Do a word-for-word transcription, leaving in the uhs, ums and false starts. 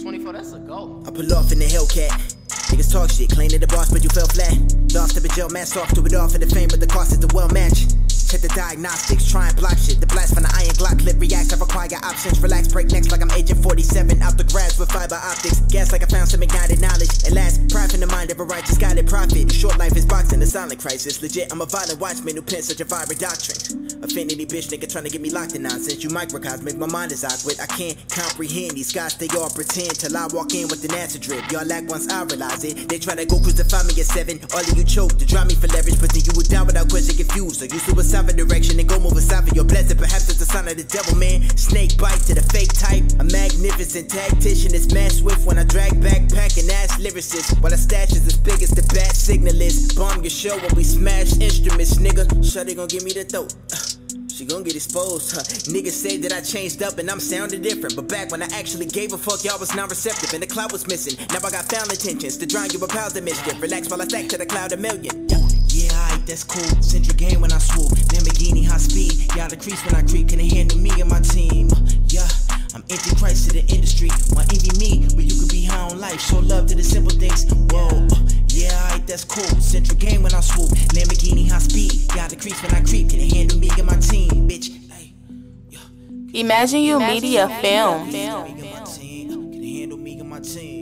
twenty-four, that's a goal. I pull off in the Hellcat. Niggas talk shit, claim they the boss, but you fell flat. Lost up in jail, mask off, do it all for the fame, but the cost is the well match. Check the diagnostics, try and block shit. The blast from the iron Glock, clip reacts, I require options. Relax, break necks like I'm agent forty-seven. Out the grass with fiber optics. Gas like I found some ignited knowledge. At last, pride in the mind of a righteous guided prophet. Short life is boxing, a silent crisis. Legit, I'm a violent watchman who pins such a vibrant doctrine. Affinity bitch nigga trying to get me locked in nonsense. You microcosmic, my mind is awkward. I can't comprehend these guys, they all pretend. Till I walk in with an answer drip. Y'all act once I realize it. They try to go crucify me at seven. All of you choke to draw me for leverage. But then you would die without question, confused. So you suicide direction and go move aside for your blessing. Perhaps it's the sign of the devil, man. Snake bite to the fake type. A magnificent tactician is mad swift when I drag backpack and ass lyricist. While the stash is as big as the bat signal is. Bomb your show when we smash instruments, nigga. Shawty gon' give me the throat. She gon' get exposed, huh? Niggas say that I changed up and I'm sounding different. But back when I actually gave a fuck, y'all was non-receptive and the cloud was missing. Now I got foul intentions to drown you with piles of mischief. Relax while I stack to the cloud a million. Yeah, aight, that's cool. Send your game when I swoop. Lamborghini high speed. Y'all decrease when I creep. Can they handle me and my team? Yeah, I'm antichrist to the industry. Why envy me? Well, you could be high on life. Show love to the simple things. Whoa. Yeah, aight, that's cool. Send your game when I swoop. Lamborghini high speed. Y'all decrease when I creep. Can they handle me and my team? Bitch. Hey. Yeah. Imagine you Imagine media, media film. film. Can they handle me and my team?